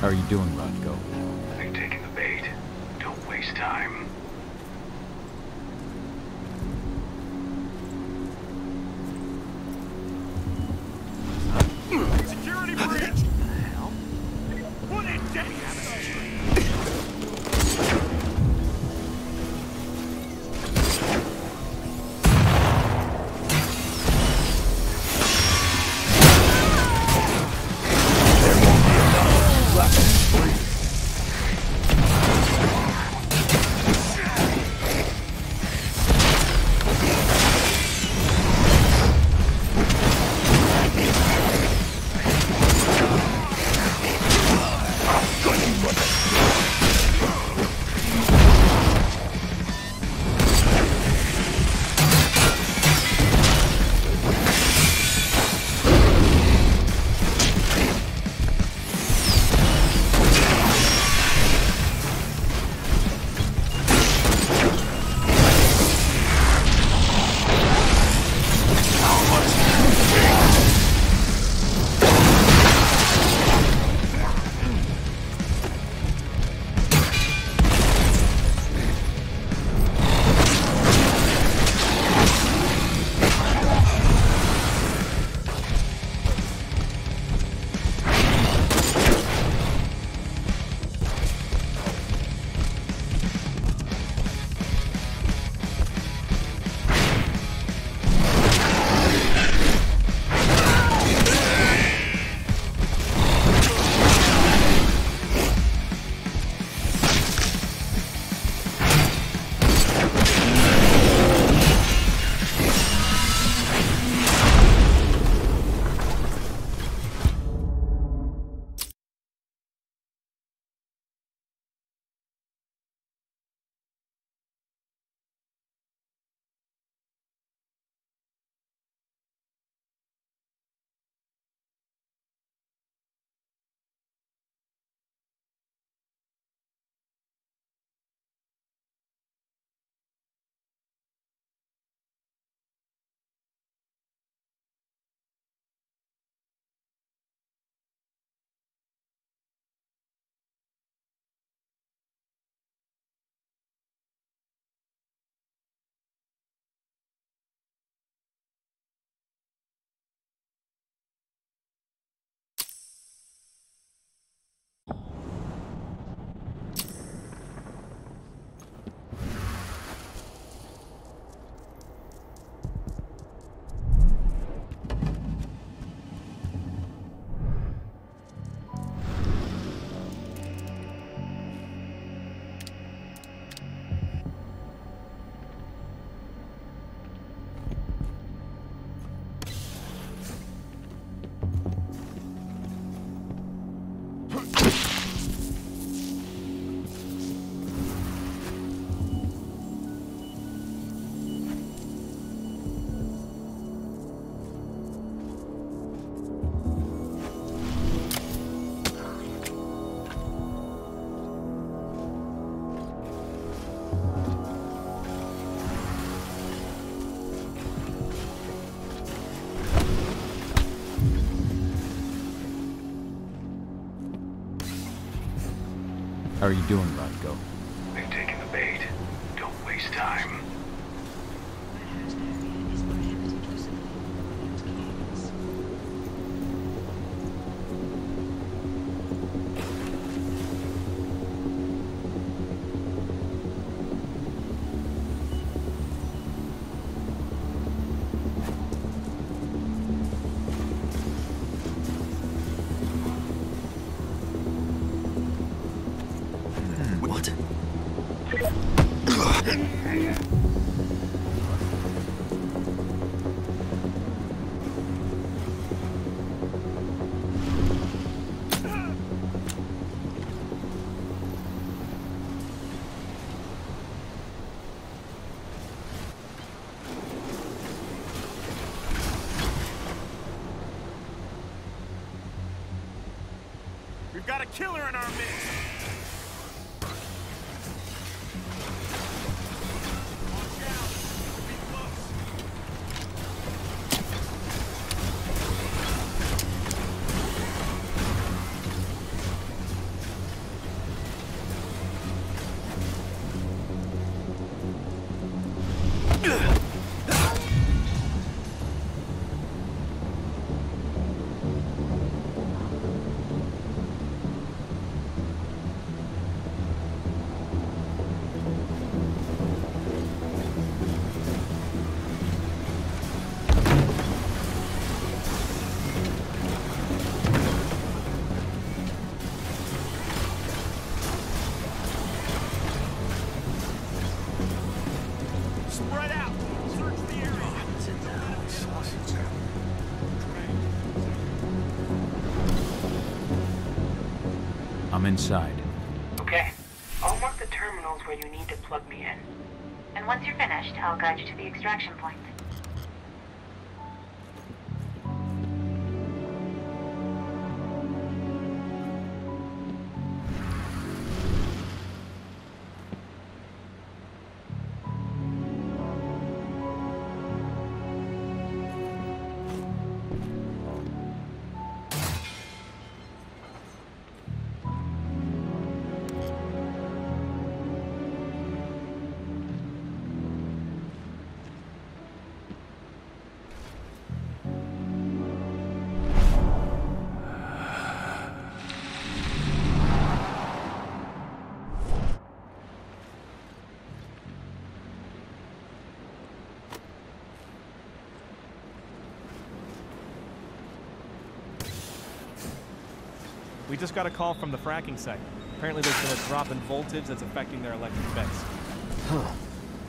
How are you doing, Rodko? They've taken the bait. Don't waste time. Security breach! What the hell? What a How are you doing, Rodko? They've taken the bait. Don't waste time. We've got a killer in our midst! Inside. Okay. I'll mark the terminals where you need to plug me in. And once you're finished, I'll guide you to the extraction point. We just got a call from the fracking site. Apparently there's been a drop in voltage that's affecting their electric fence. Huh.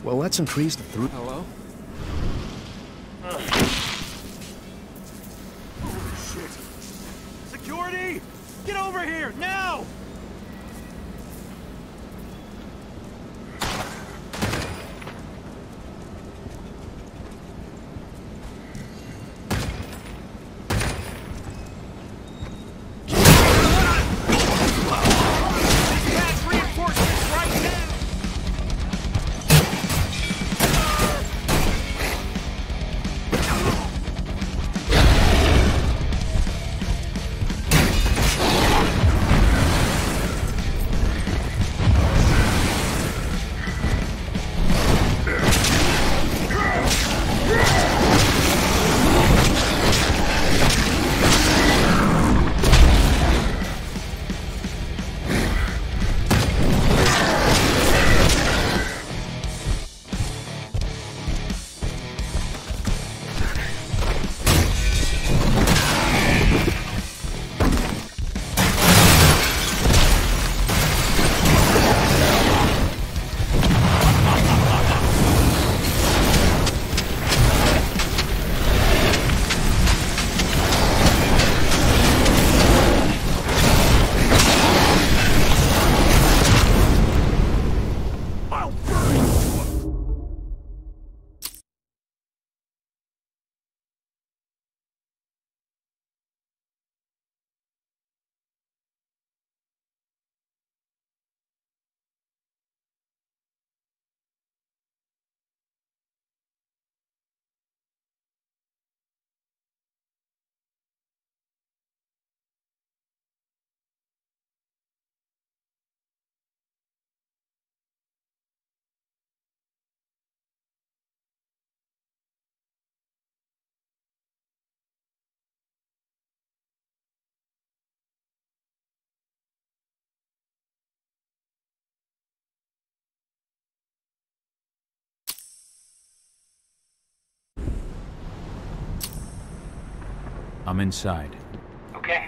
Well, let's increase the throughput. Hello? Holy shit. Security! Get over here, now! I'm inside. Okay.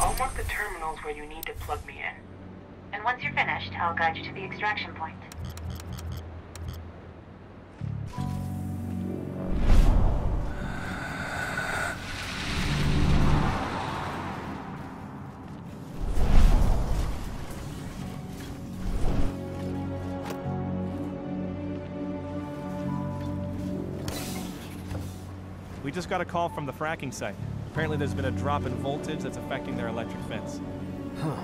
I'll mark the terminals where you need to plug me in. And once you're finished, I'll guide you to the extraction point. We just got a call from the fracking site. Apparently there's been a drop in voltage that's affecting their electric fence. Huh.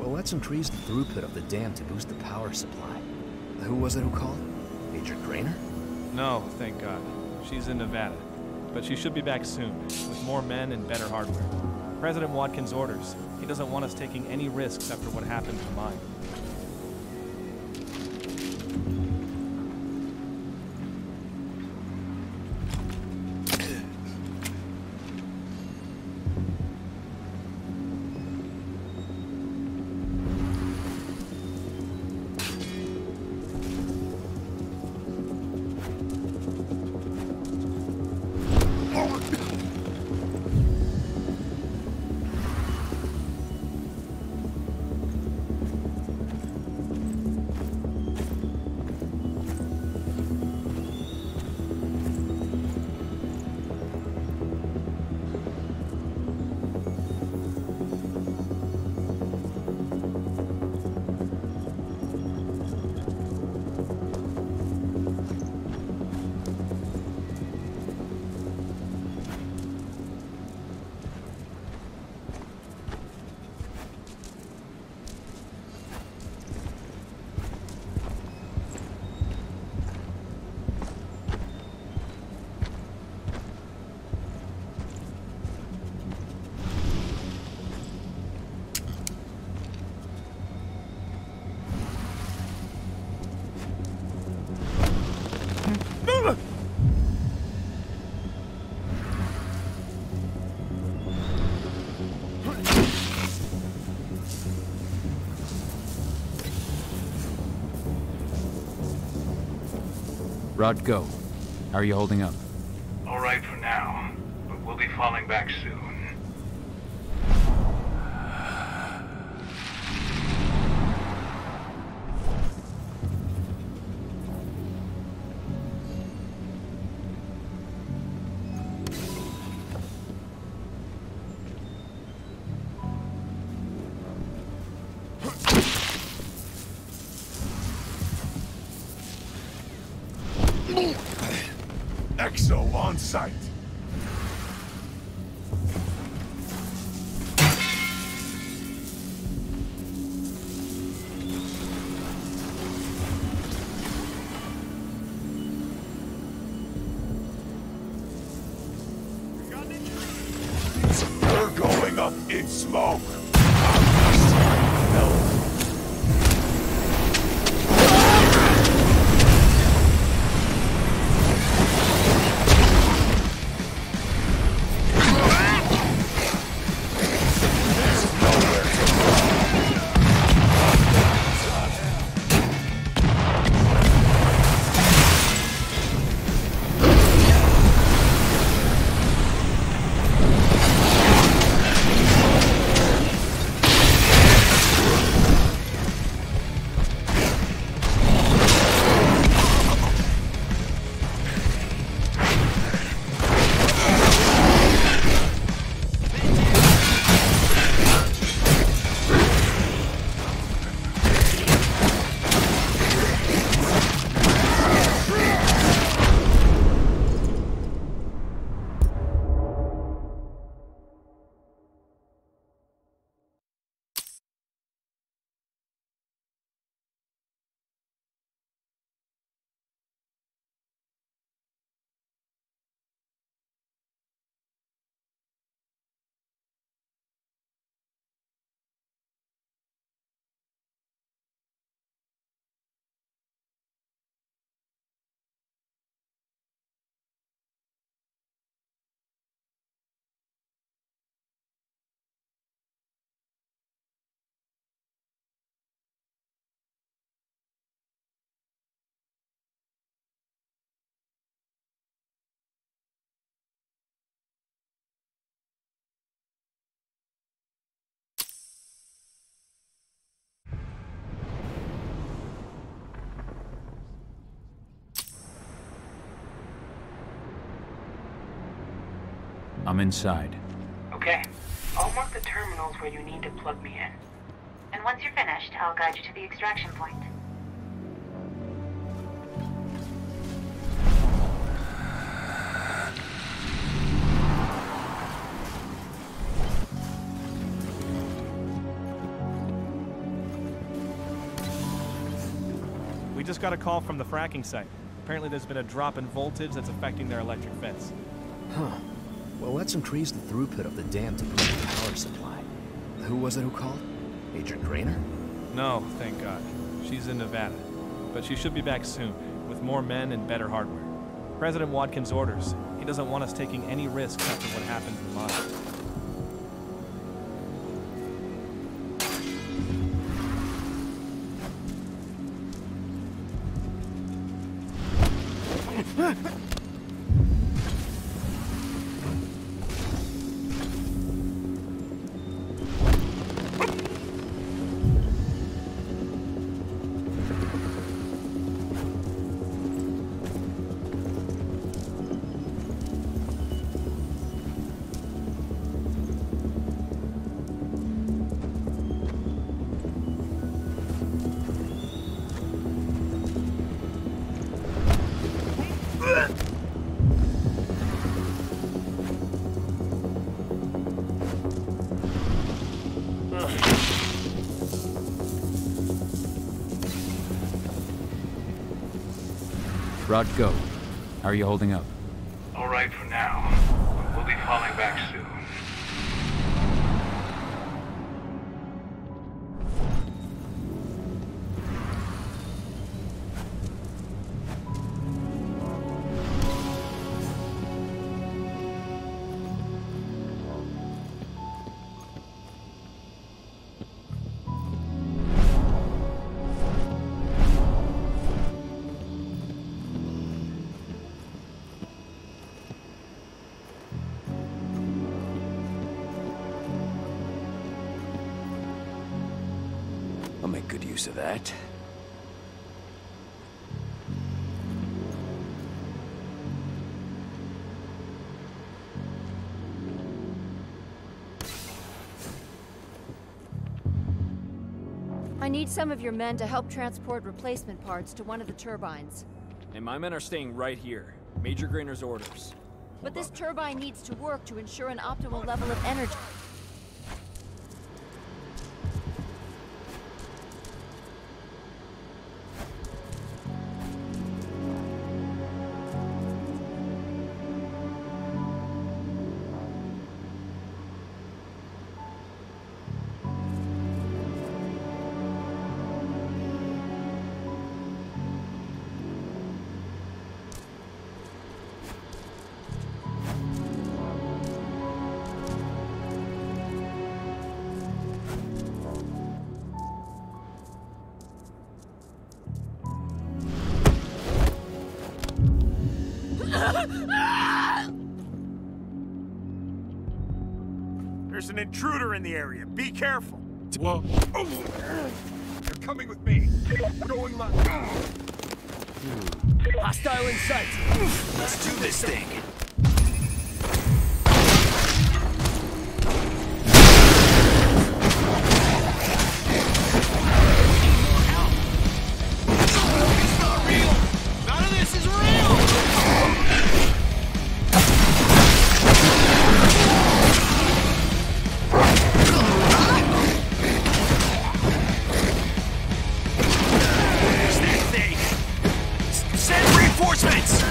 Well, let's increase the throughput of the dam to boost the power supply. Who was it who called? Major Grainer? No, thank God. She's in Nevada. But she should be back soon, with more men and better hardware. President Watkins orders. He doesn't want us taking any risks after what happened to mine. Rodko, how are you holding up? All right for now, but we'll be falling back soon. Exo on site. We're going up in smoke. I'm inside. Okay. I'll mark the terminals where you need to plug me in. And once you're finished, I'll guide you to the extraction point. We just got a call from the fracking site. Apparently there's been a drop in voltage that's affecting their electric fence. Huh. Well, let's increase the throughput of the dam to provide the power supply. Who was it who called? Major Grainer? No, thank God. She's in Nevada. But she should be back soon, with more men and better hardware. President Watkins orders. He doesn't want us taking any risks after what happened in Montana. Rodko, how are you holding up? All right for now. We'll be falling back soon. Of that. I need some of your men to help transport replacement parts to one of the turbines. And my men are staying right here. Major Grainer's orders. But this turbine needs to work to ensure an optimal level of energy. There's an intruder in the area. Be careful. Whoa. Oh. You're coming with me. Going left. Hostile in sight. Let's do this thing. Send reinforcements!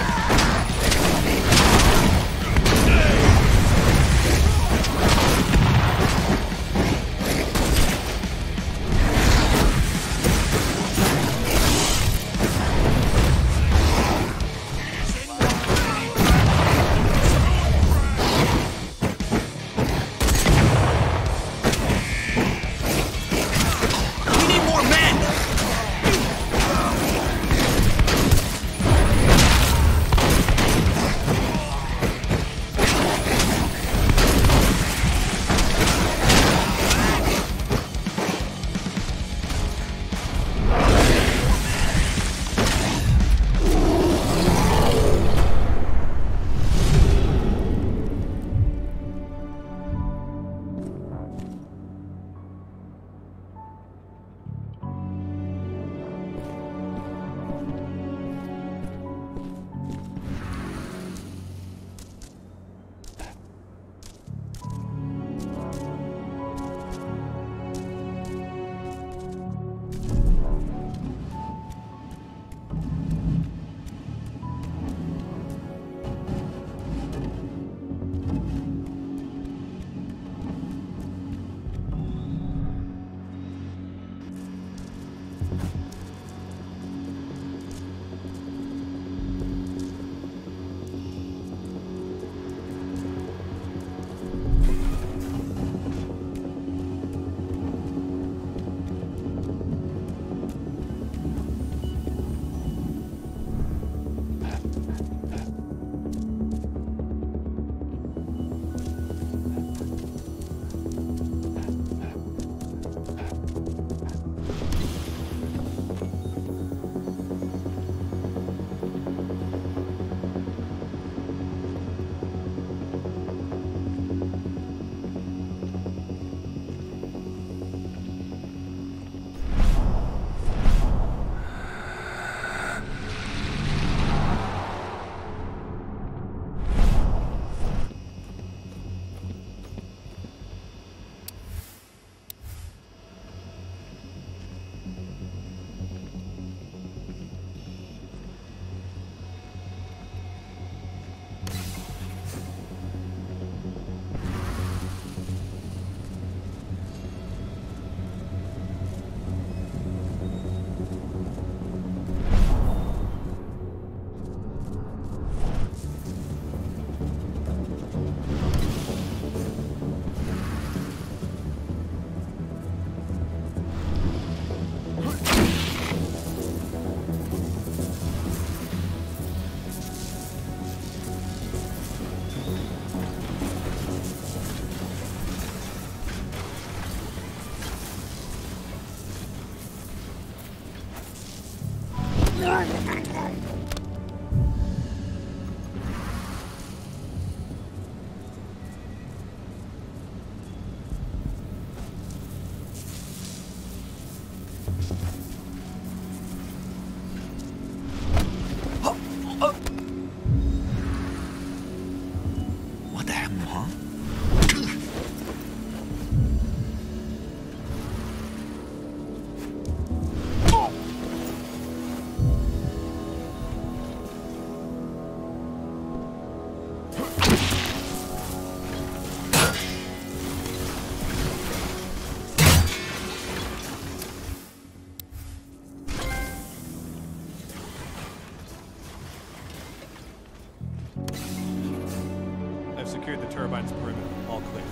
the turbine's perimeter. All clear.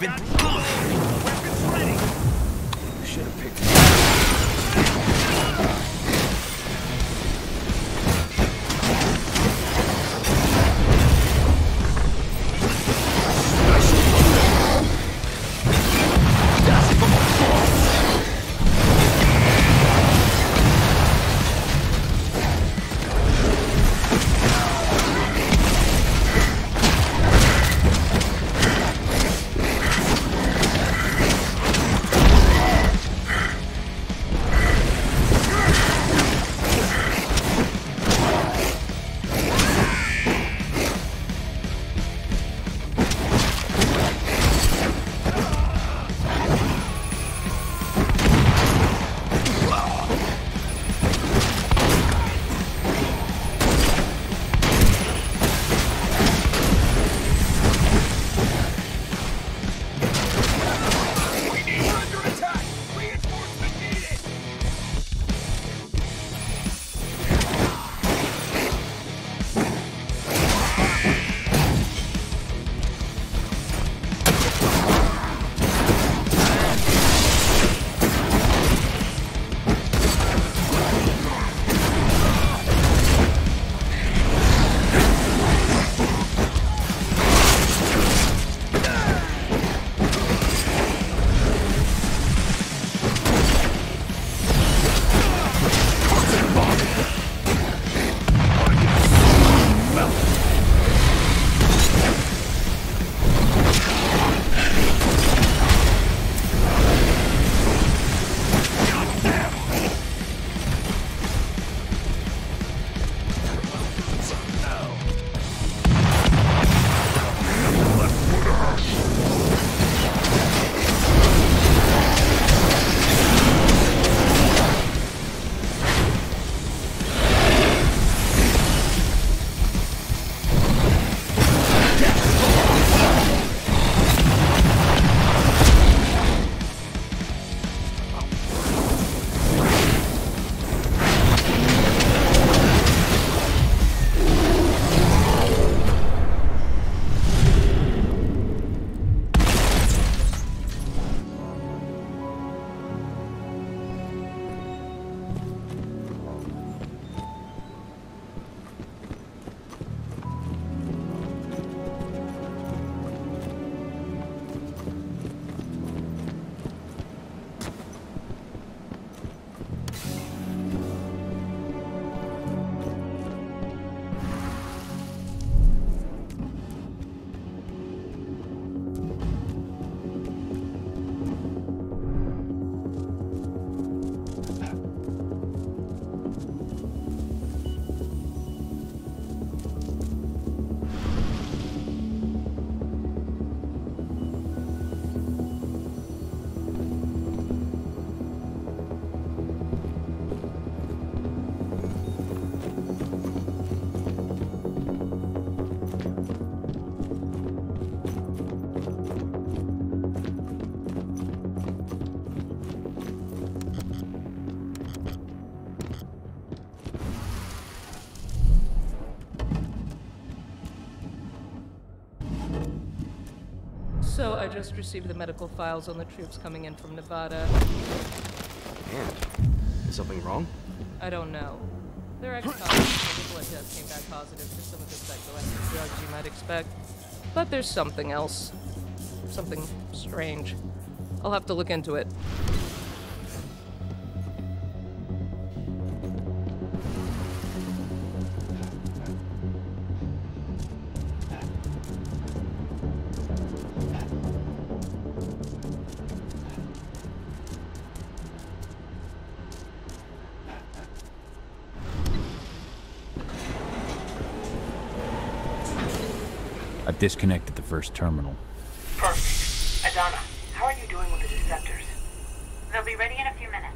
been... Weapons ready. You should have picked me . So I just received the medical files on the troops coming in from Nevada. And? Is something wrong? I don't know. Their ex-toxicology blood test came back positive for some of the psychoactive drugs you might expect. But there's something else. Something strange. I'll have to look into it. Disconnected the first terminal. Perfect. Adana, how are you doing with the Deceptors? They'll be ready in a few minutes.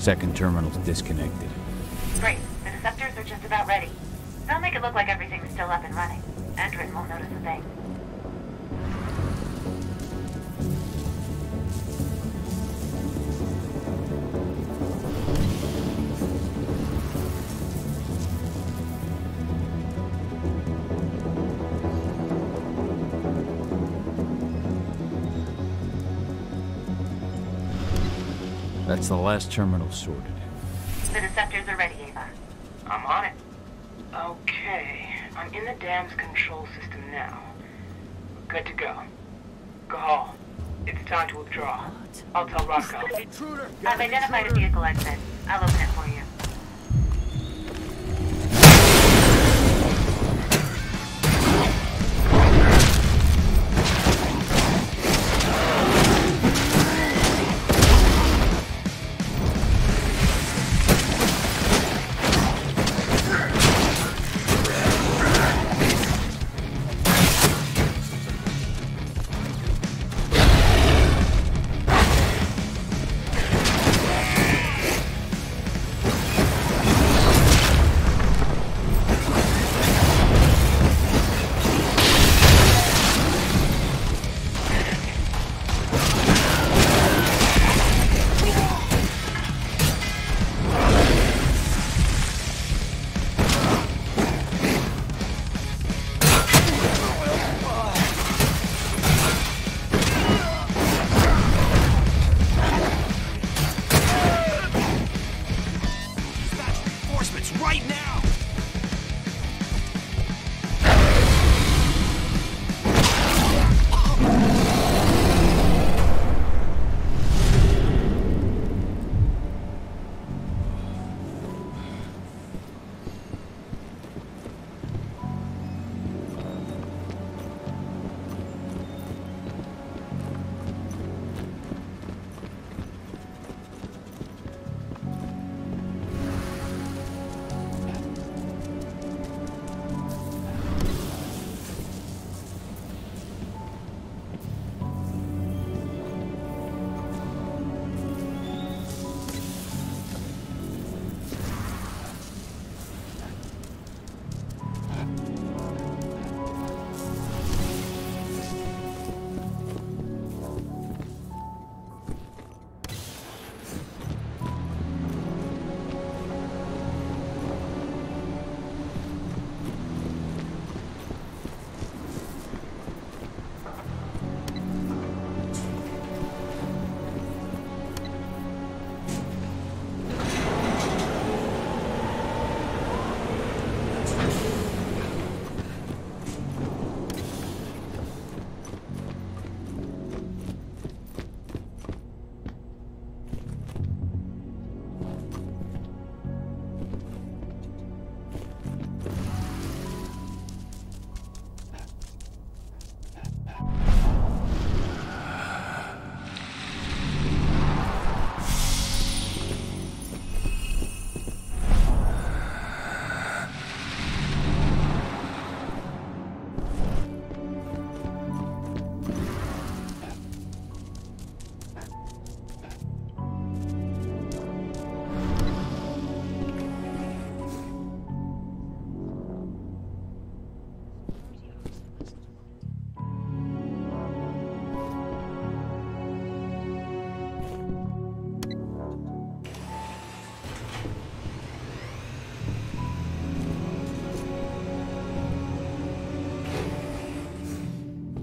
Second terminal's disconnected. Great. The deceptors are just about ready. They'll make it look like everything's still up and running. Endron won't notice a thing. That's the last terminal sorted. The deceptors are ready, Ava. I'm on it. Okay, I'm in the dam's control system now. Good to go. Cahal, it's time to withdraw. What? I'll tell Rocco. I've identified a vehicle exit. I'll open it for you.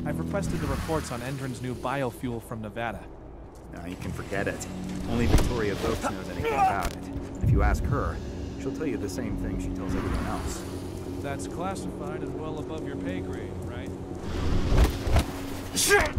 I requested the reports on Endron's new biofuel from Nevada. No, you can forget it. Only Victoria Voss knows anything about it. If you ask her, she'll tell you the same thing she tells everyone else. That's classified as well above your pay grade, right? Shit!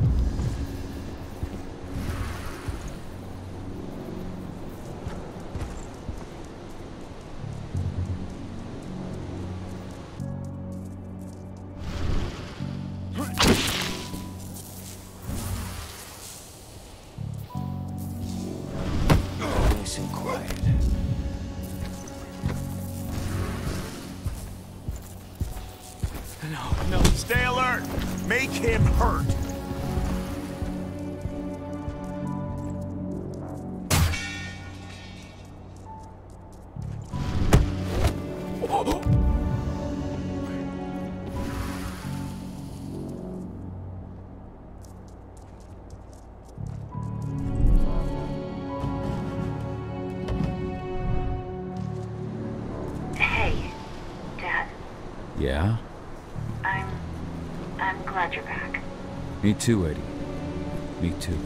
Yeah? I'm glad you're back. Me too, Eddie. Me too.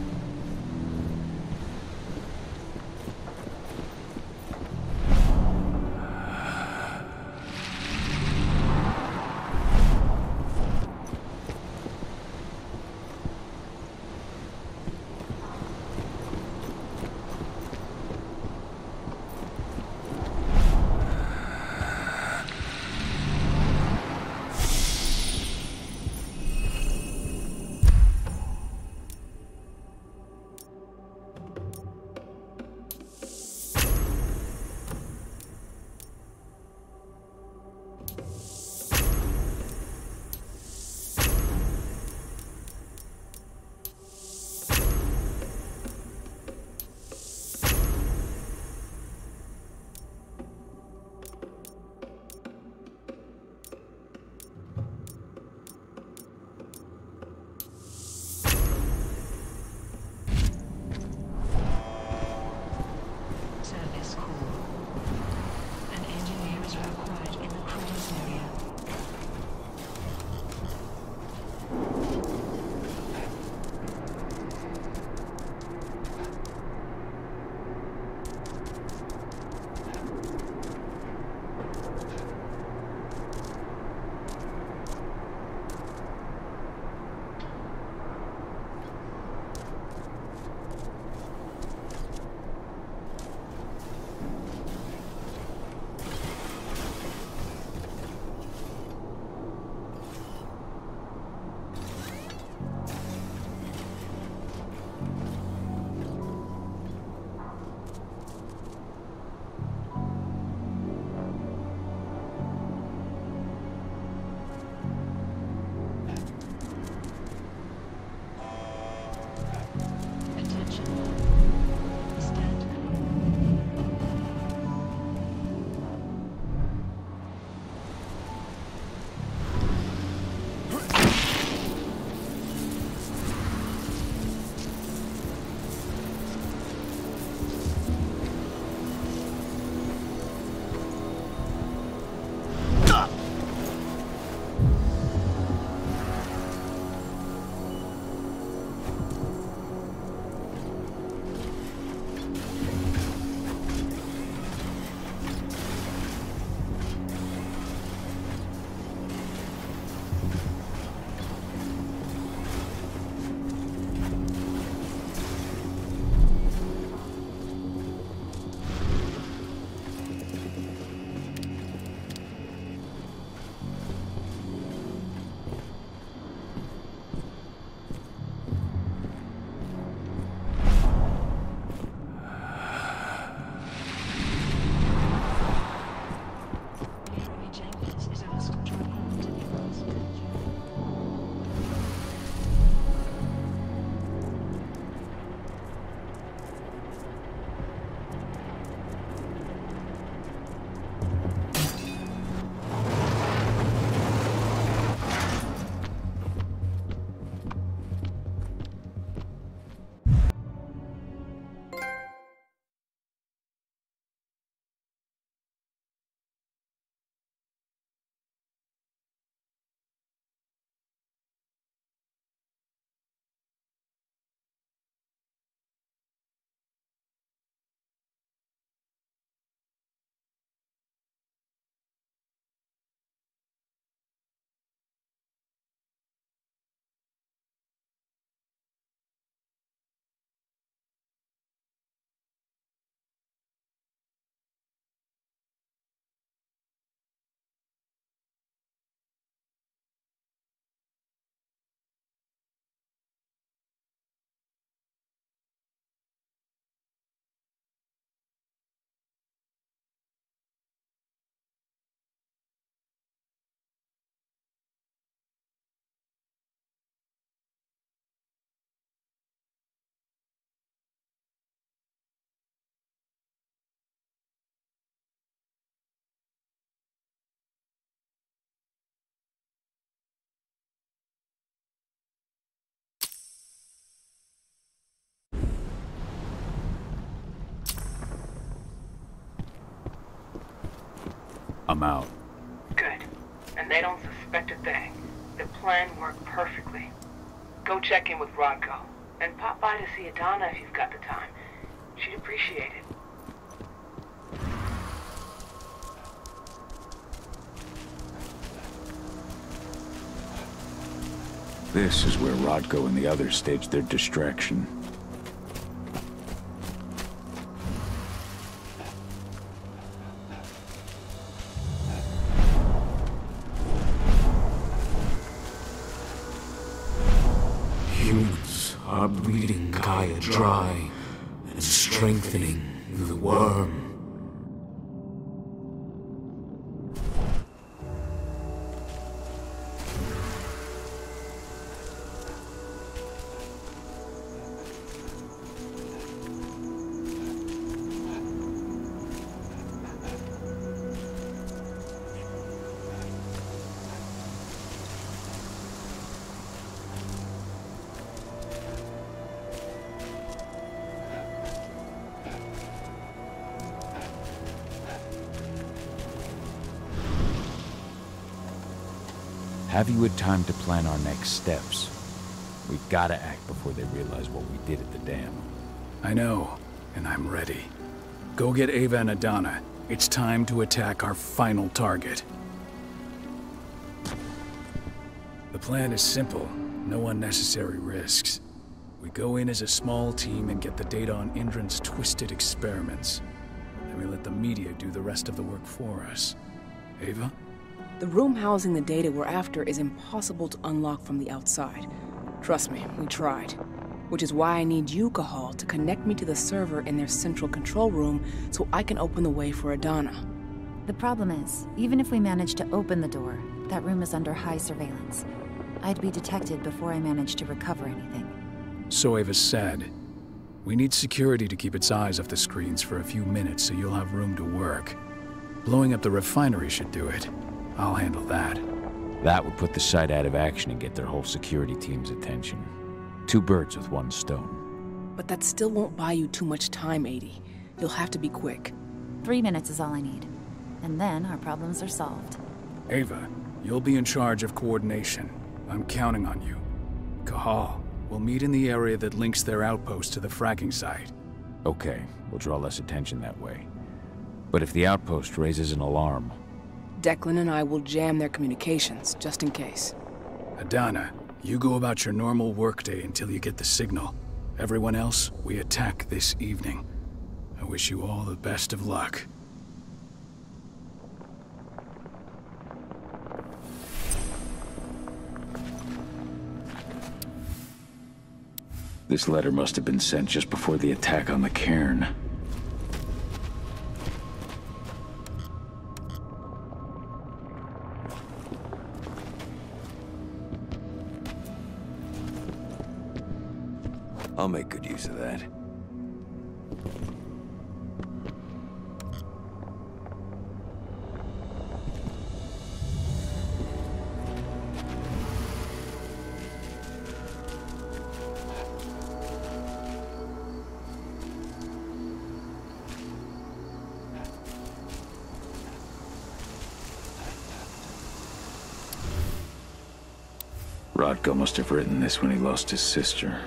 I'm out. Good. and they don't suspect a thing. The plan worked perfectly. Go check in with Rocco, and pop by to see Adana if you've got the time. She'd appreciate it. This is where Rodko and the others staged their distraction. Humans are bleeding Gaia dry and strengthening the worm. Have you had time to plan our next steps? We've got to act before they realize what we did at the dam. I know, and I'm ready. Go get Ava and Adana. It's time to attack our final target. The plan is simple, no unnecessary risks. We go in as a small team and get the data on Endron's twisted experiments. Then we let the media do the rest of the work for us. Ava? The room housing the data we're after is impossible to unlock from the outside. Trust me, we tried. Which is why I need you, Cahal, to connect me to the server in their central control room so I can open the way for Adana. The problem is, even if we manage to open the door, that room is under high surveillance. I'd be detected before I manage to recover anything. So Ava said, we need security to keep its eyes off the screens for a few minutes so you'll have room to work. Blowing up the refinery should do it. I'll handle that. That would put the site out of action and get their whole security team's attention. Two birds with one stone. But that still won't buy you too much time, Eddie. You'll have to be quick. 3 minutes is all I need. And then our problems are solved. Ava, you'll be in charge of coordination. I'm counting on you. Cahal, we'll meet in the area that links their outpost to the fracking site. Okay, we'll draw less attention that way. But if the outpost raises an alarm, Declan and I will jam their communications, just in case. Adana, you go about your normal workday until you get the signal. Everyone else, we attack this evening. I wish you all the best of luck. This letter must have been sent just before the attack on the cairn. I'll make good use of that. Rodko must have written this when he lost his sister.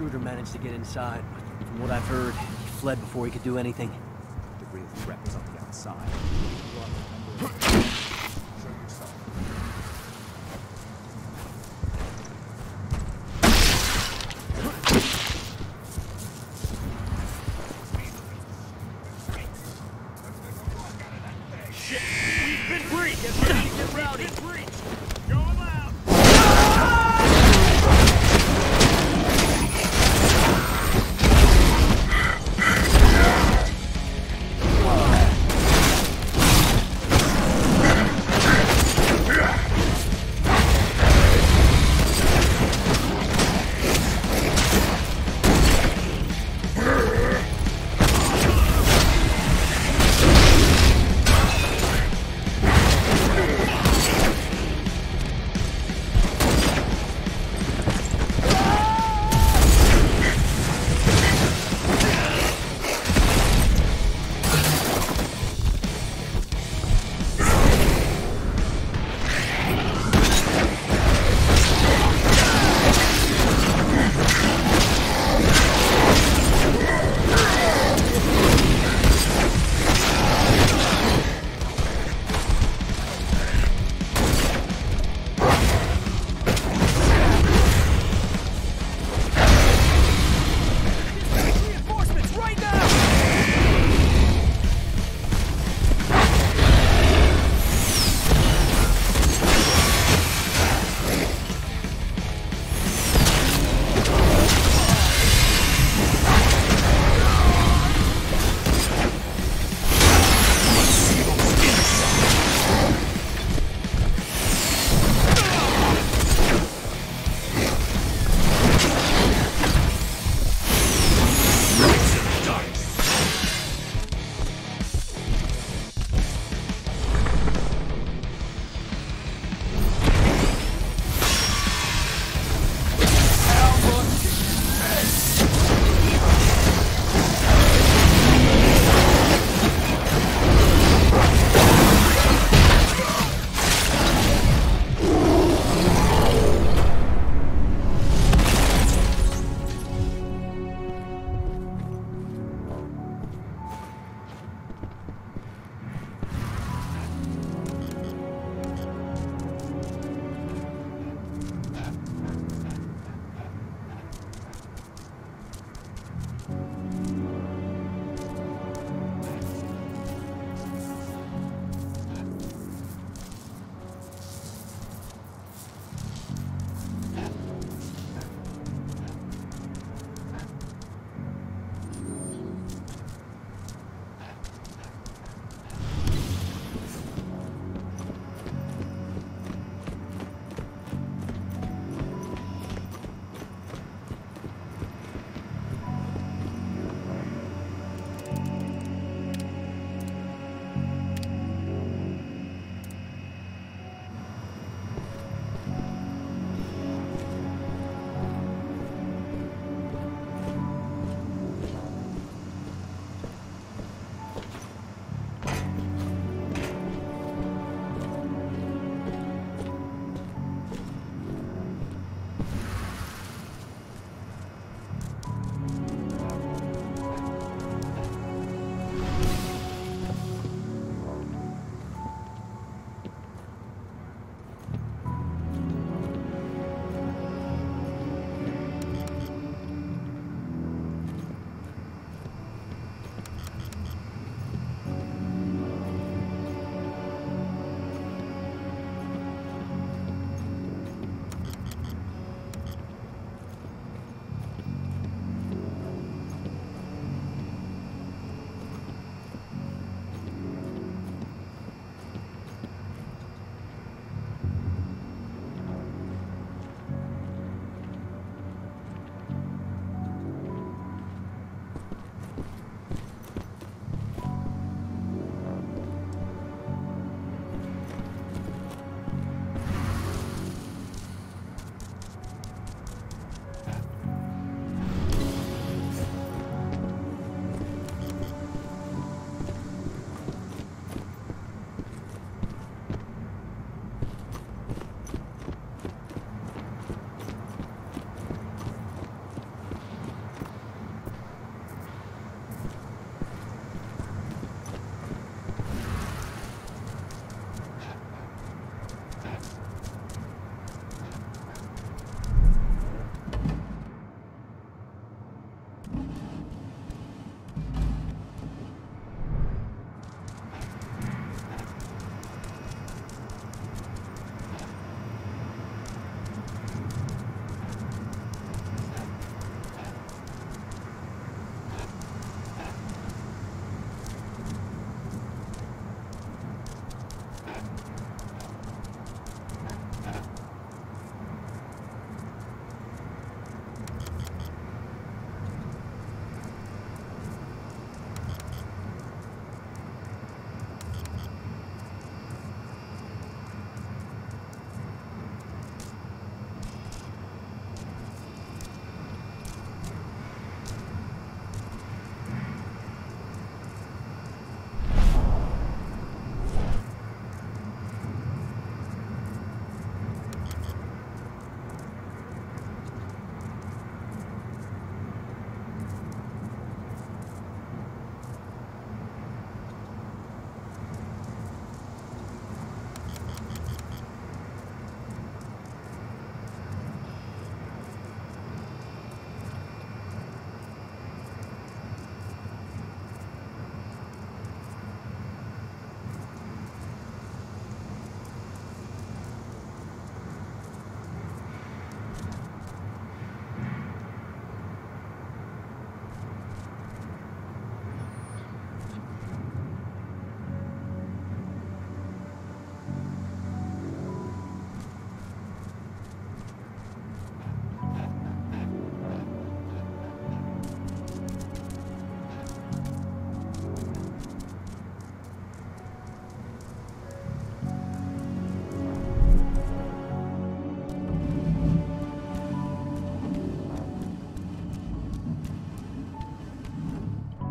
intruder managed to get inside, but from what I've heard, he fled before he could do anything. The real threat was on the outside. Show yourself. Shit! We've been breached! We're ready to get rowdy! We've been breached! Go loud!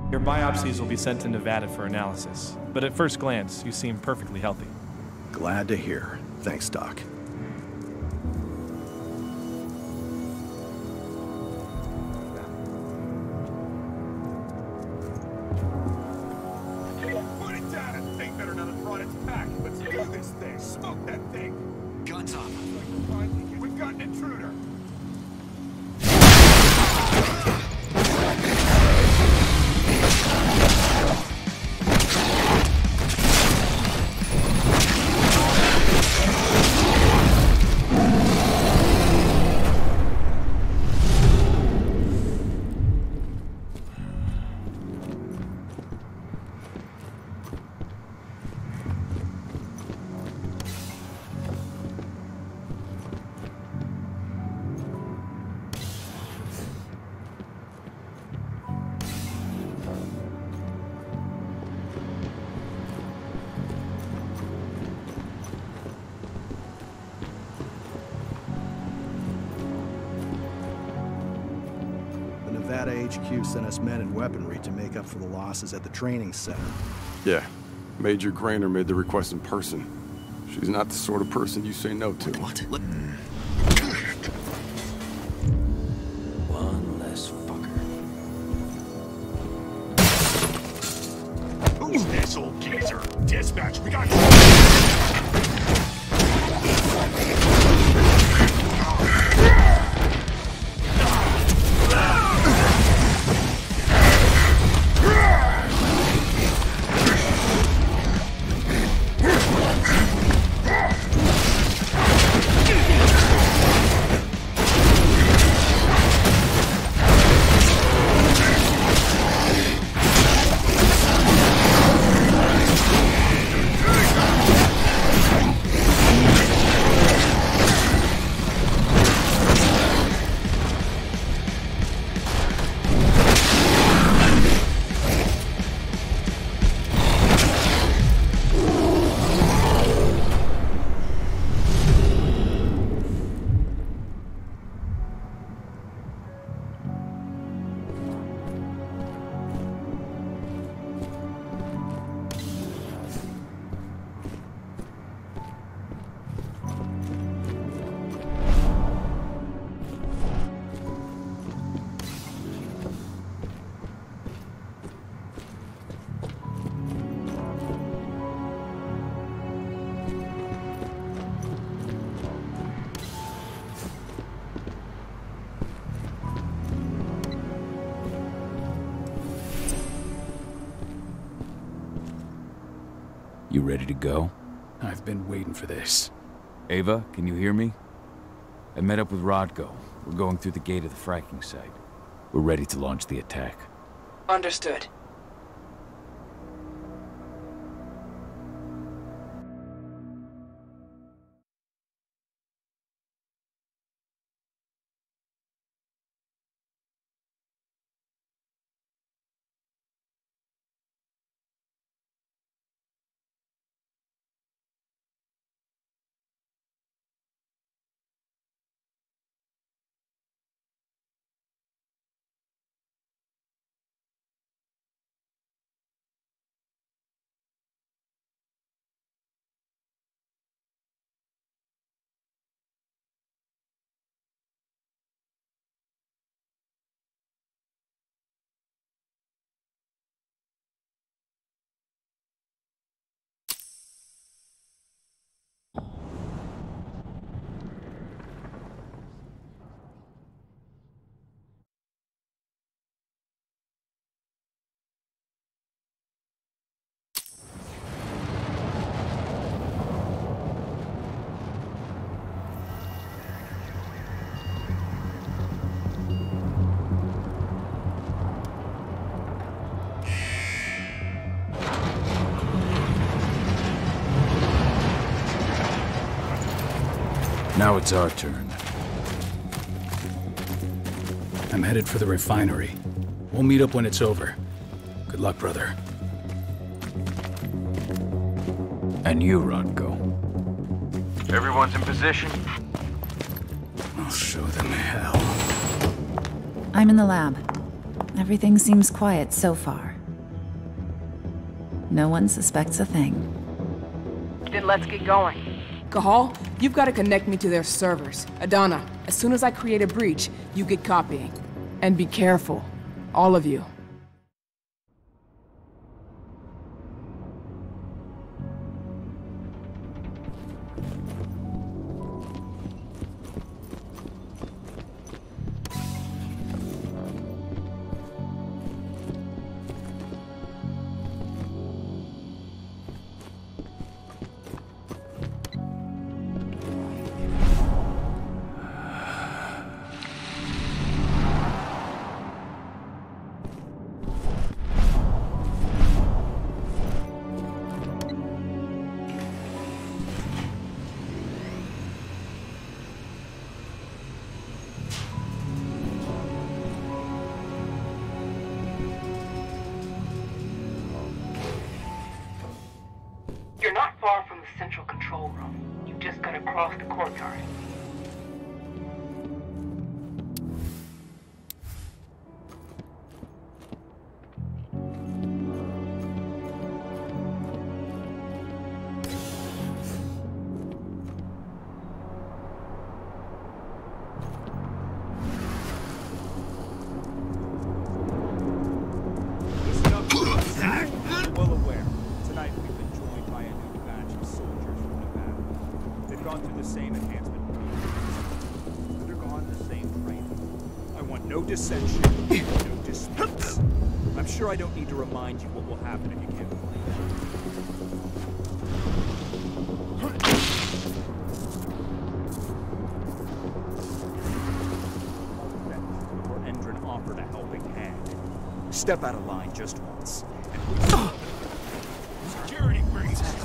Your biopsies will be sent to Nevada for analysis, but at first glance, you seem perfectly healthy. Glad to hear. Thanks, Doc. HQ sent us men and weaponry to make up for the losses at the training center. Yeah, Major Grainer made the request in person. She's not the sort of person you say no to. What? One less fucker. Who's this old geezer? Dispatch, we got ready to go? I've been waiting for this. Ava, can you hear me? I met up with Rodko. We're going through the gate of the fracking site. We're ready to launch the attack. Understood. Now it's our turn. I'm headed for the refinery. We'll meet up when it's over. Good luck, brother. And you, Rocco. Everyone's in position? I'll show them hell. I'm in the lab. Everything seems quiet so far. No one suspects a thing. Then let's get going. Cahal, you've got to connect me to their servers. Adana, as soon as I create a breach, you get copying. And be careful, all of you. I don't need to remind you what will happen if you can't believe it. Endron offered a helping hand. Step out of line just once. Security brings us.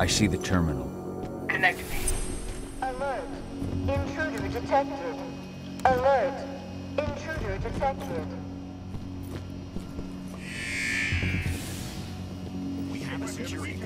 I see the terminal. Connect me. Alert. Intruder detected. Alert. Intruder detected. We have a security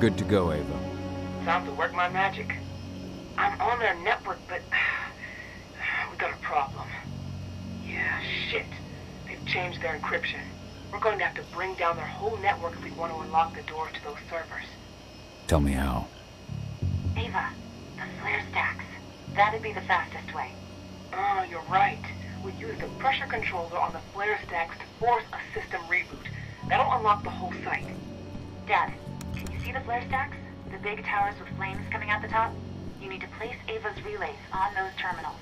Good to go, Ava. Time to work my magic. I'm on their network, but we got a problem. Yeah, shit. They've changed their encryption. We're going to have to bring down their whole network if we want to unlock the door to those servers. Tell me how. Ava, the flare stacks. That'd be the fastest way. Oh, you're right. We use the pressure controller on the flare stacks to force a system reboot. That'll unlock the whole site. Dad. See the flare stacks? The big towers with flames coming out the top? You need to place Ava's relays on those terminals.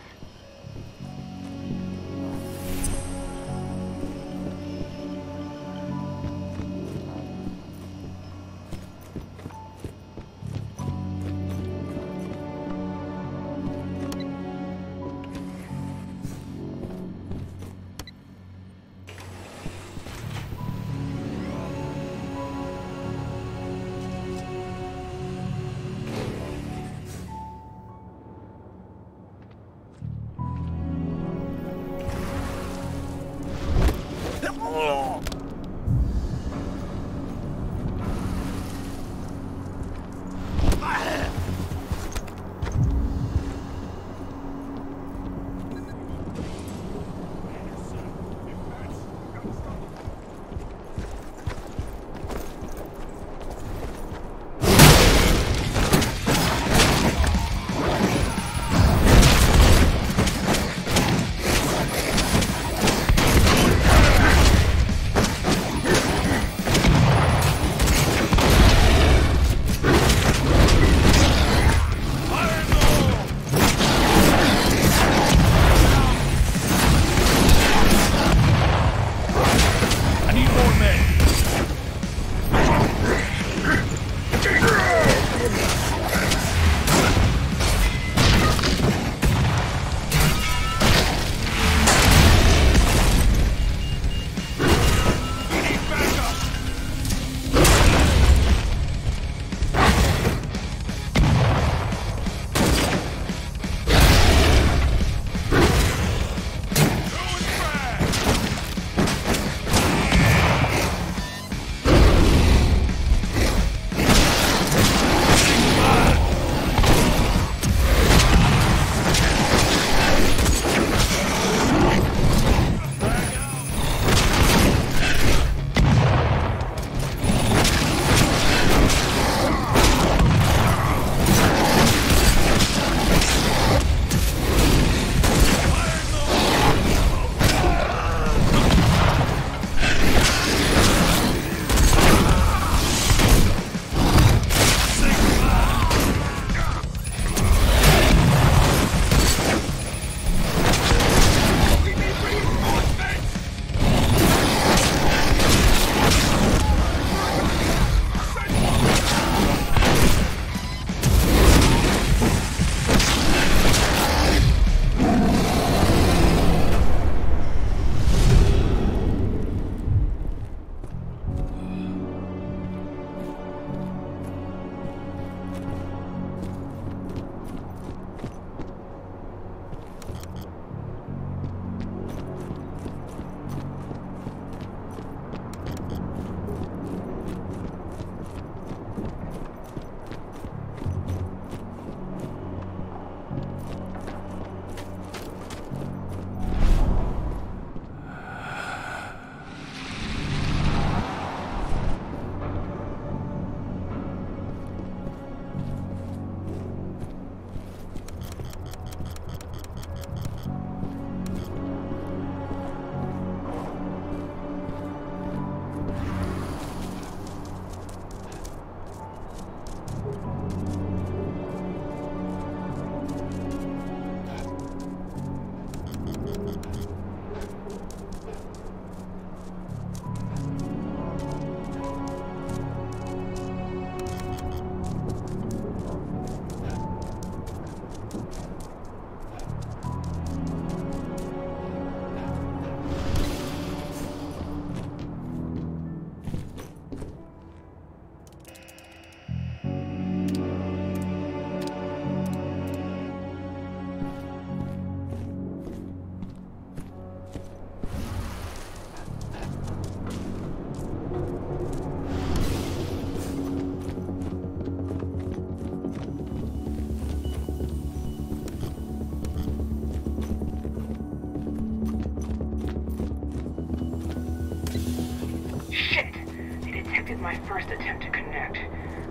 my first attempt to connect.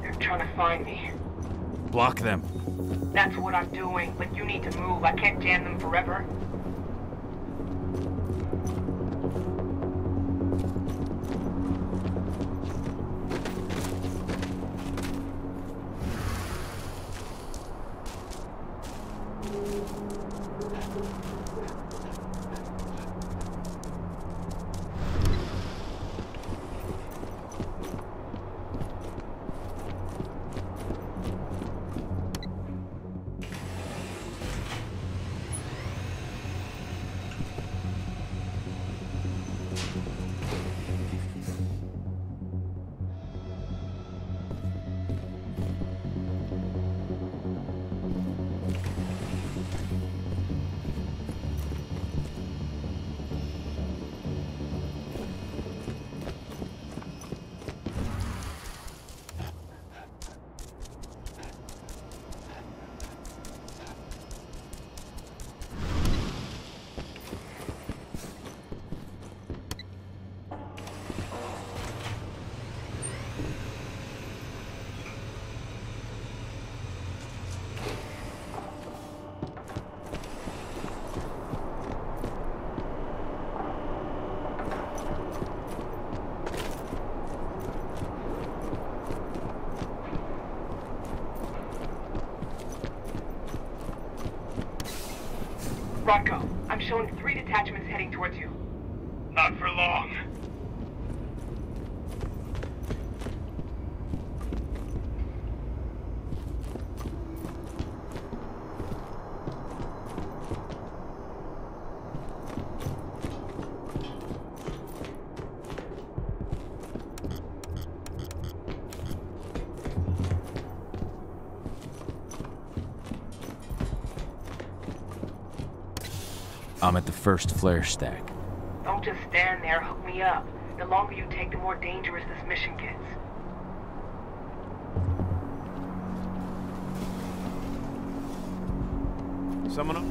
They're trying to find me. Block them. That's what I'm doing, but you need to move. I can't jam them forever. Rocco, I'm showing 3 detachments heading towards you. Not for long. I'm at the first flare stack. Don't just stand there, hook me up. The longer you take, the more dangerous this mission gets. Someone up.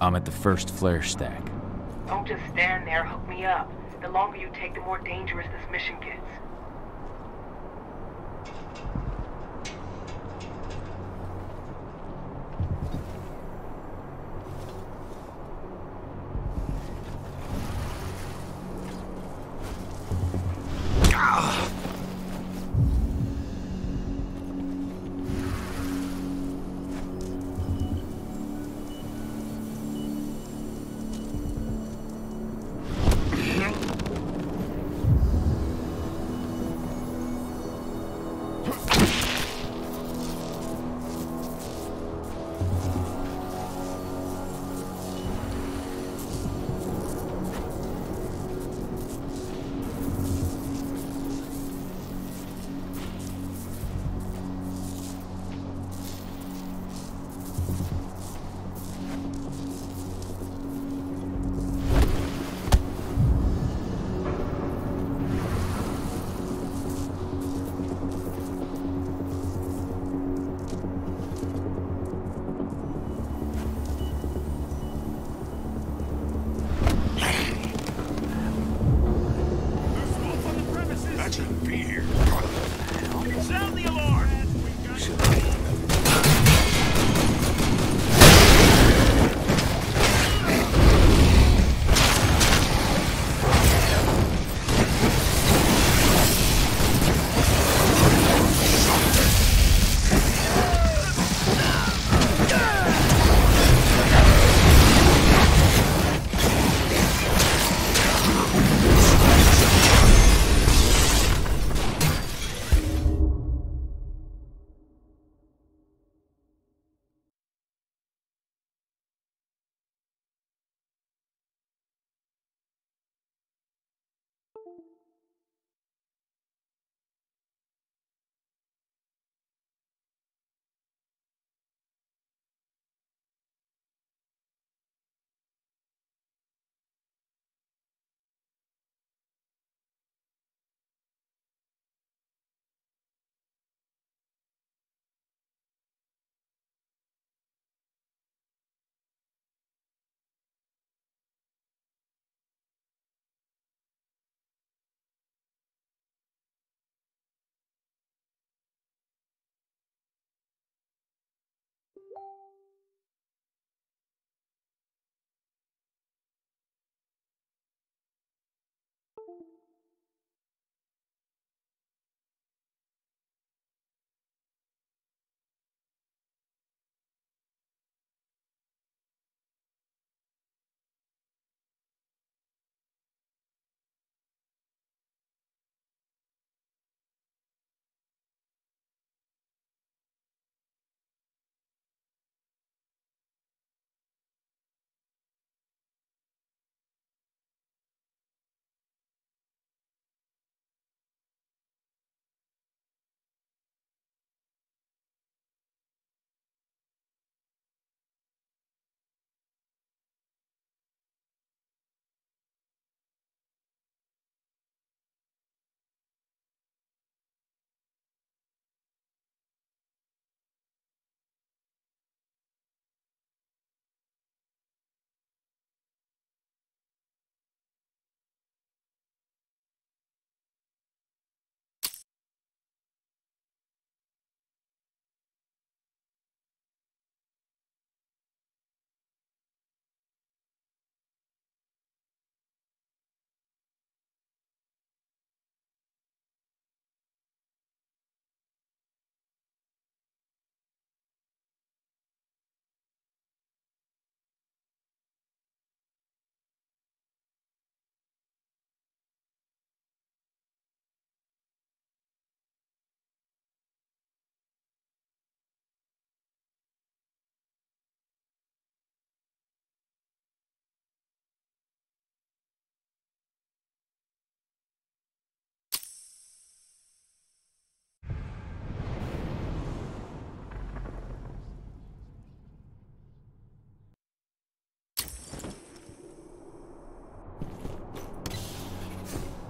I'm at the first flare stack. Don't just stand there, hook me up. The longer you take, the more dangerous this mission gets.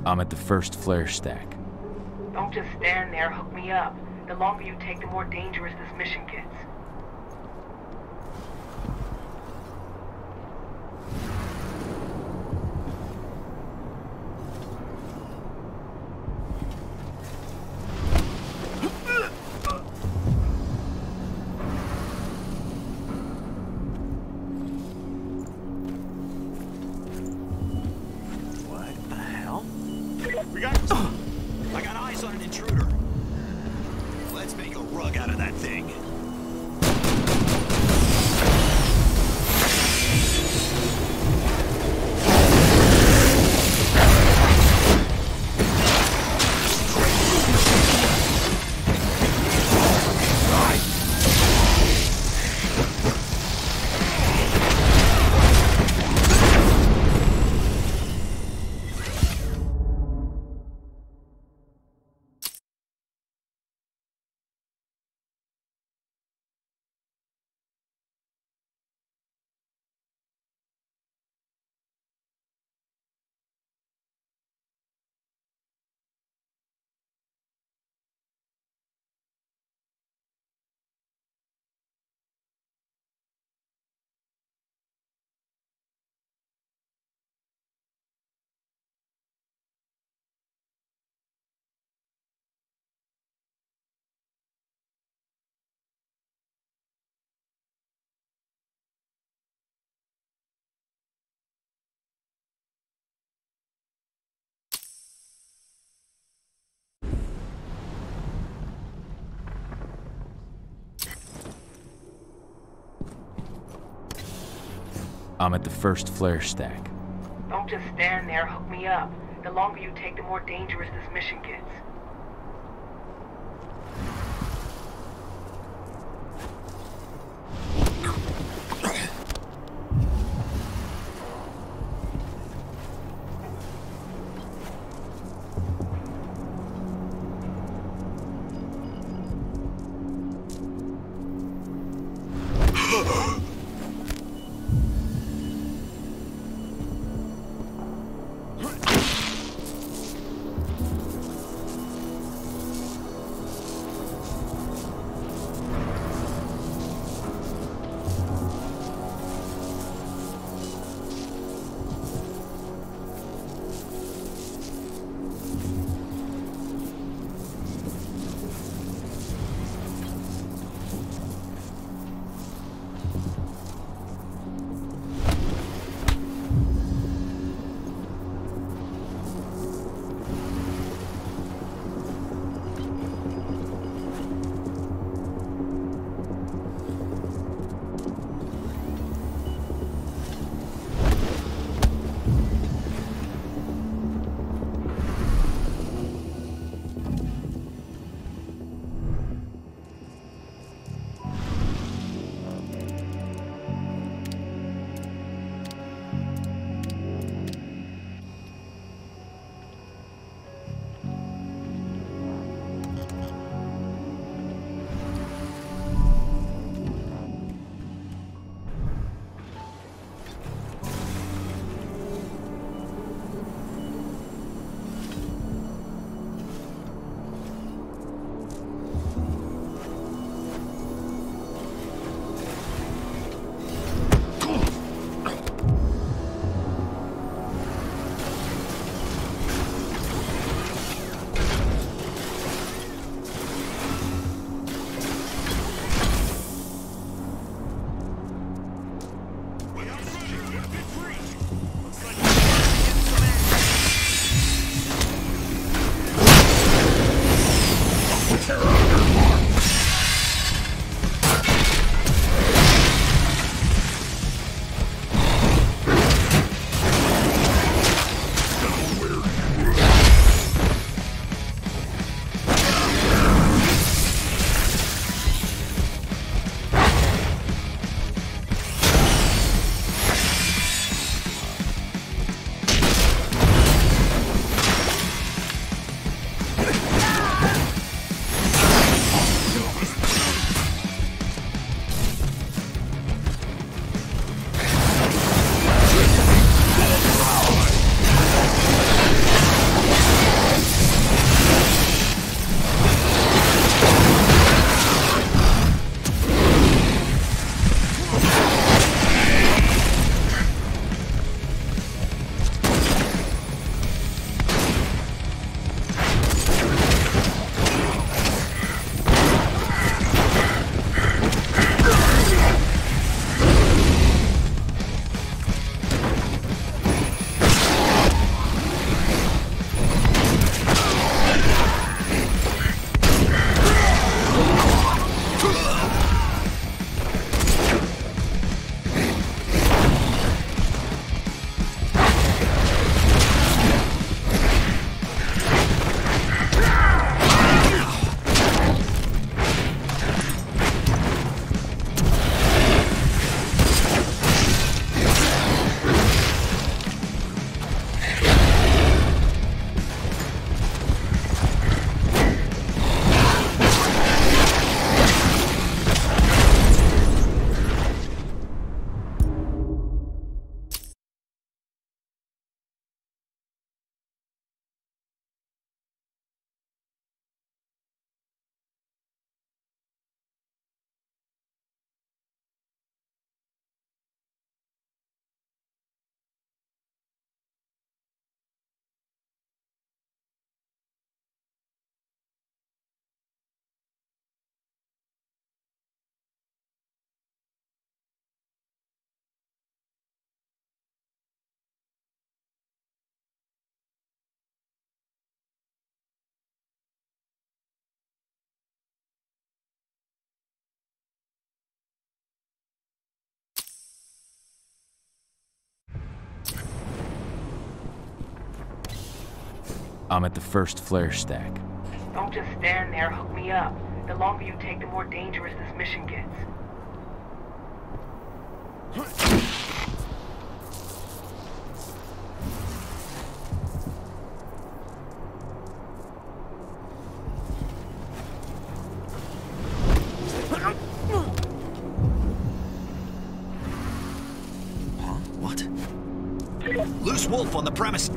I'm at the first flare stack. Don't just stand there, hook me up. The longer you take, the more dangerous this mission gets. I'm at the first flare stack. Don't just stand there, hook me up. The longer you take, the more dangerous this mission gets. I'm at the first flare stack. Don't just stand there, hook me up. The longer you take, the more dangerous this mission gets. Wolf on the premise.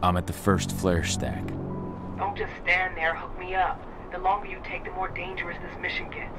I'm at the first flare stack. Don't just stand there, hook me up. The longer you take, the more dangerous this mission gets.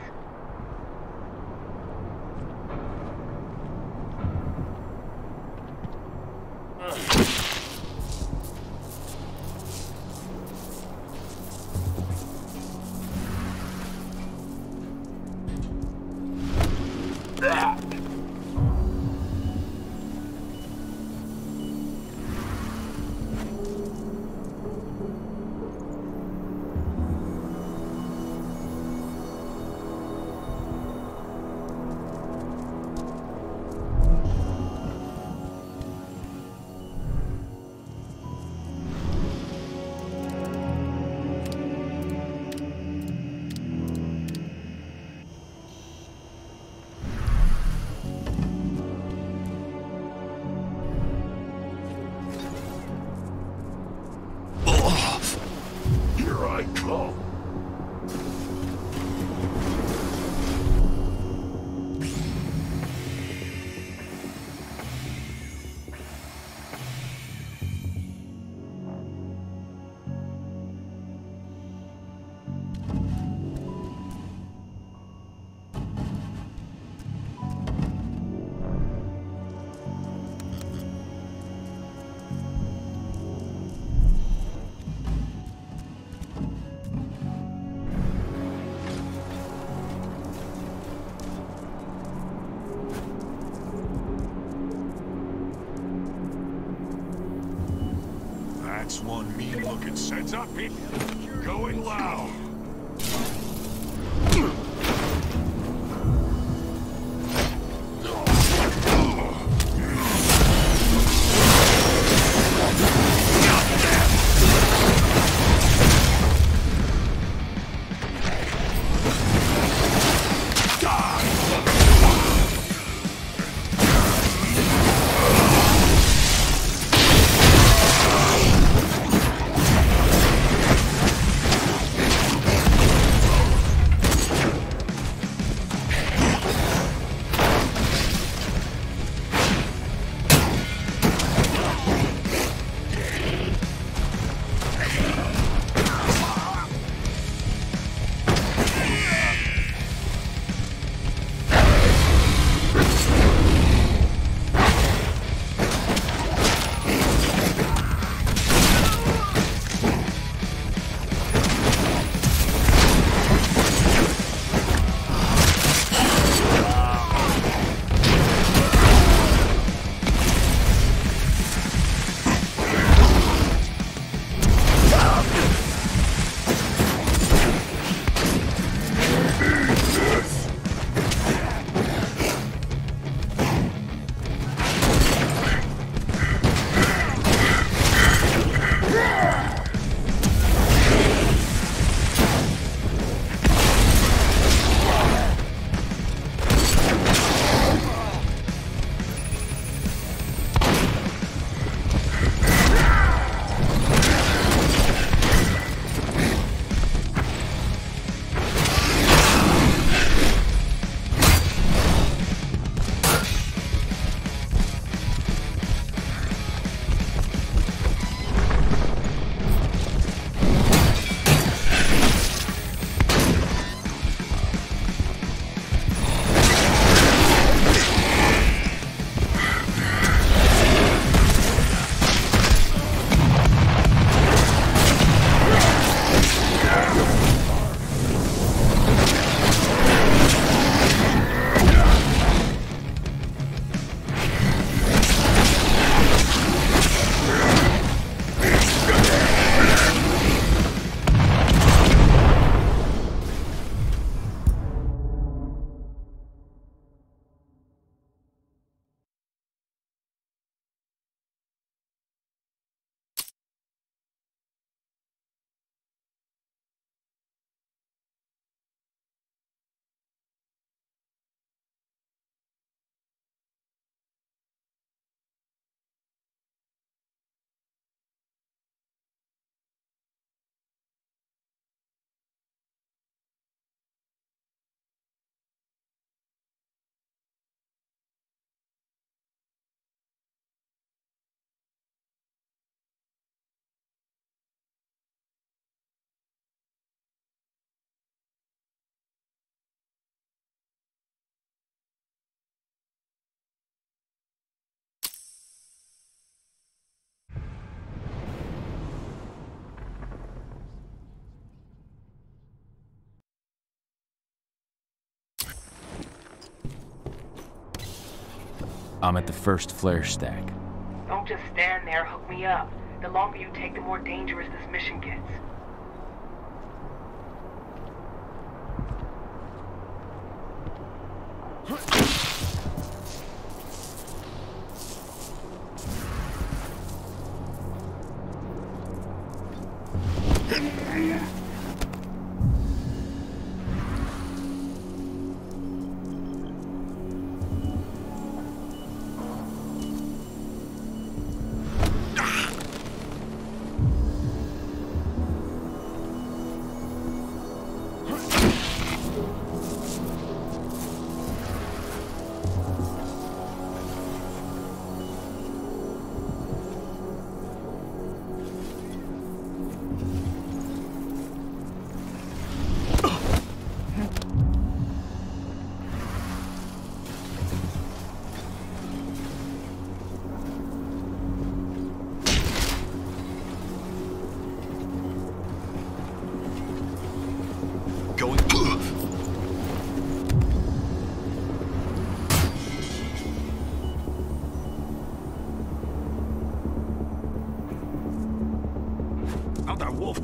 Headsets up, people. Going loud. I'm at the first flare stack. Don't just stand there, hook me up. The longer you take, the more dangerous this mission gets.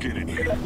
yourself get in here.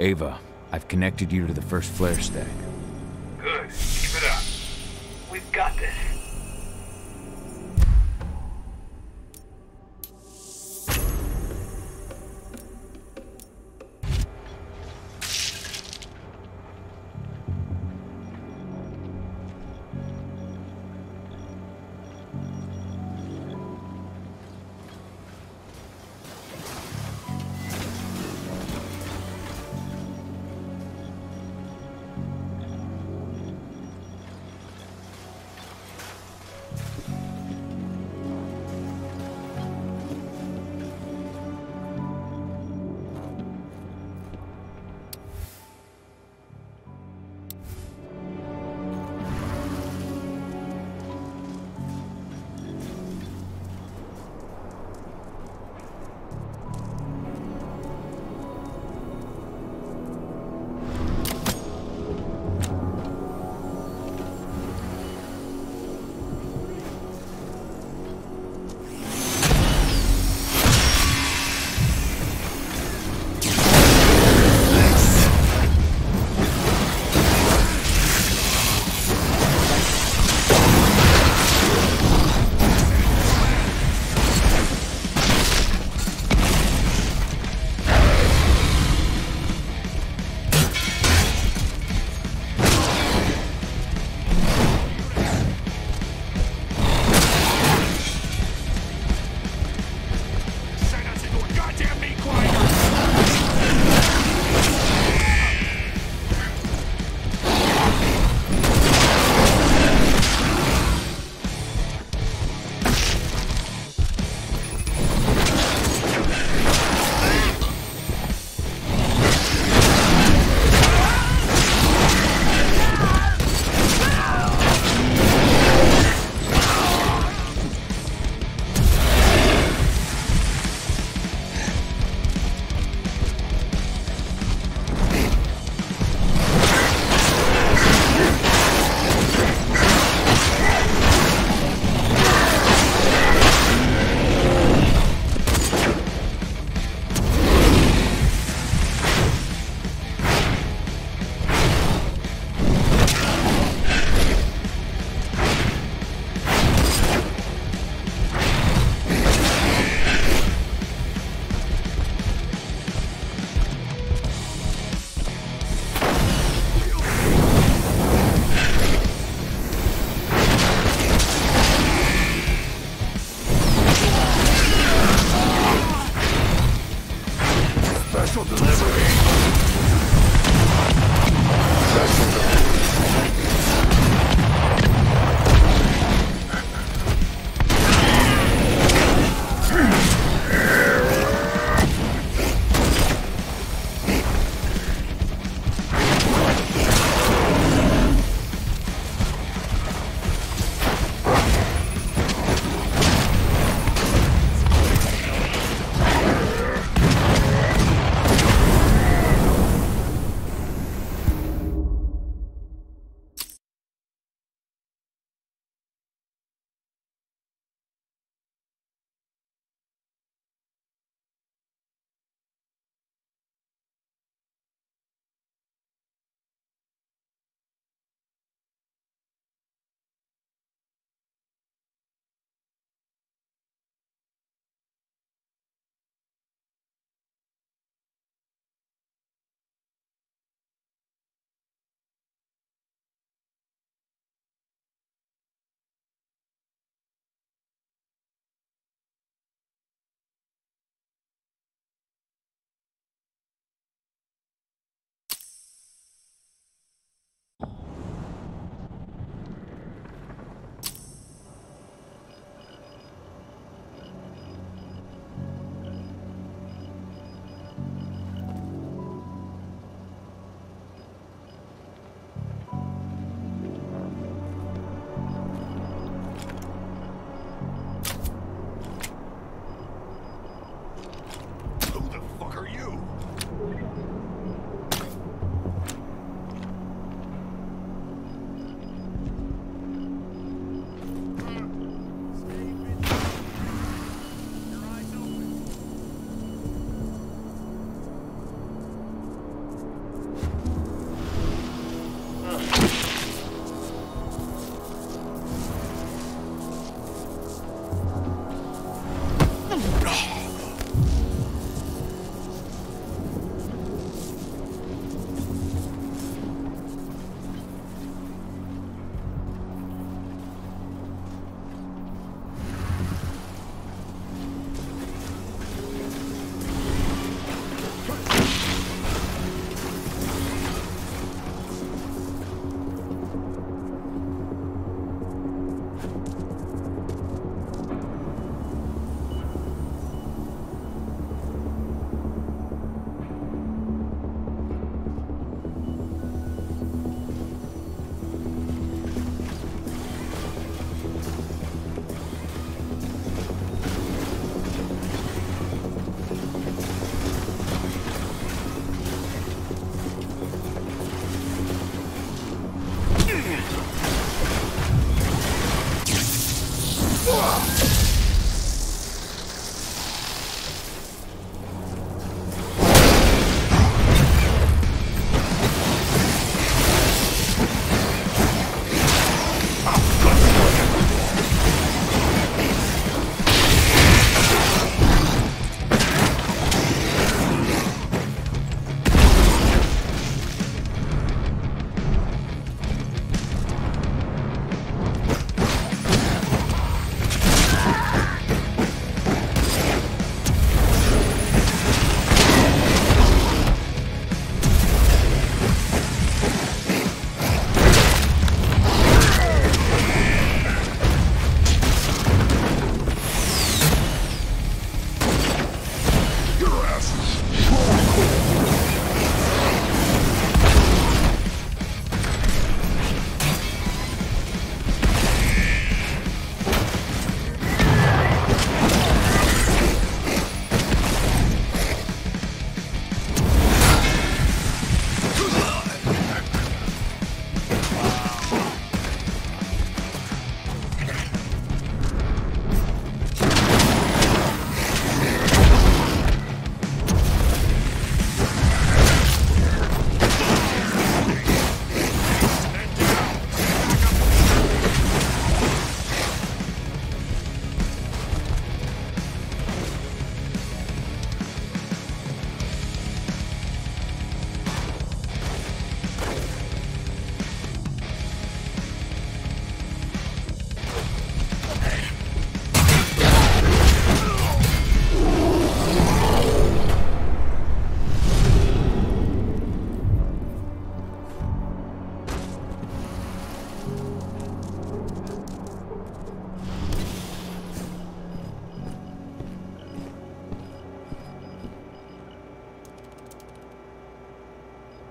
Ava, I've connected you to the first flare stack. Good. Keep it up. We've got this.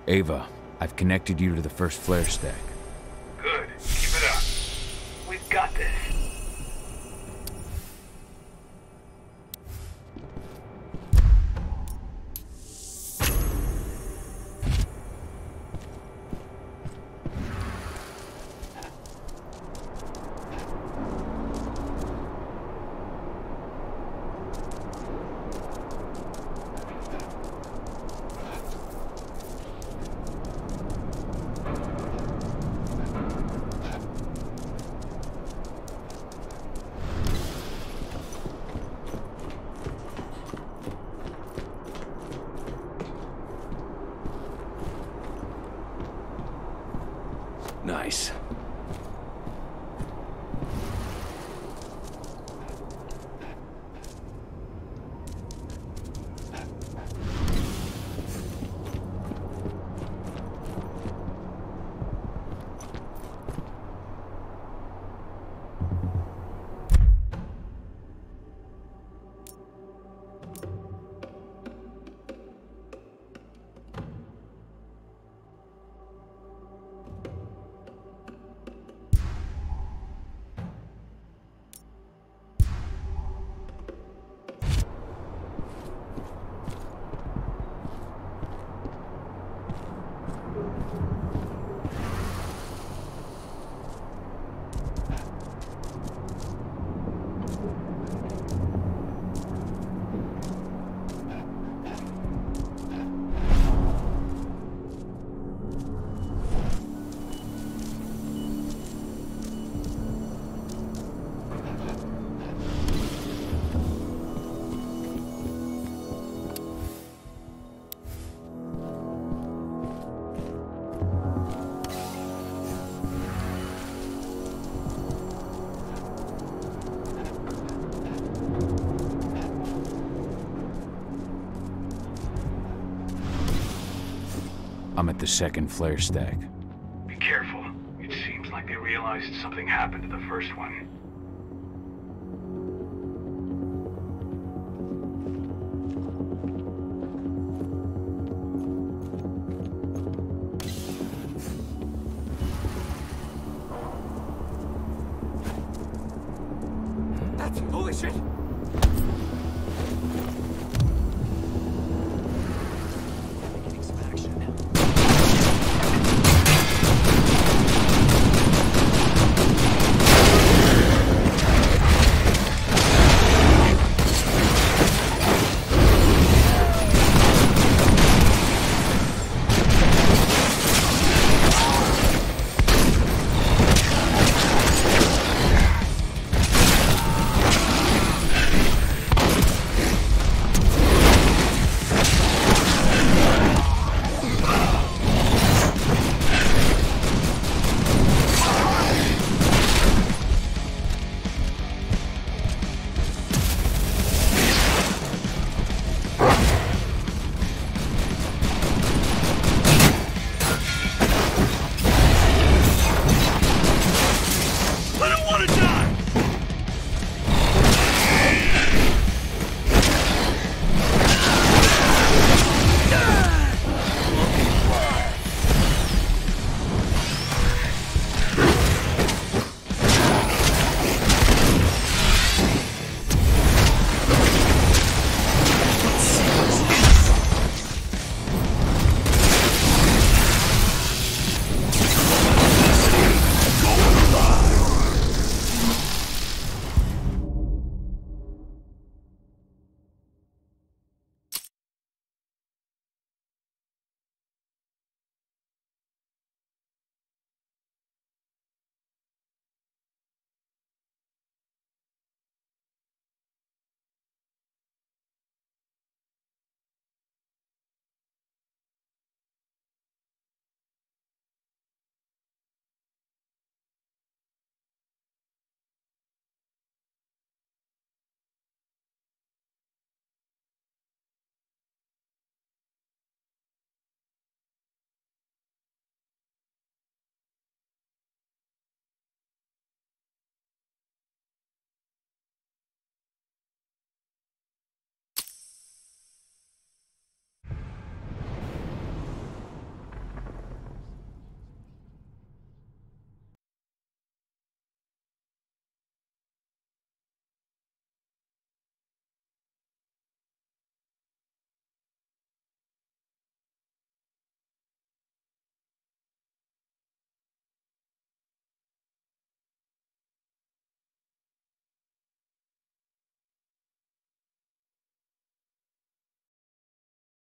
Ava, I've connected you to the first flare stack. Good. Keep it up. We've got this. Nice. I'm at the second flare stack. Be careful. It seems like they realized something happened to the first one. That's bullshit!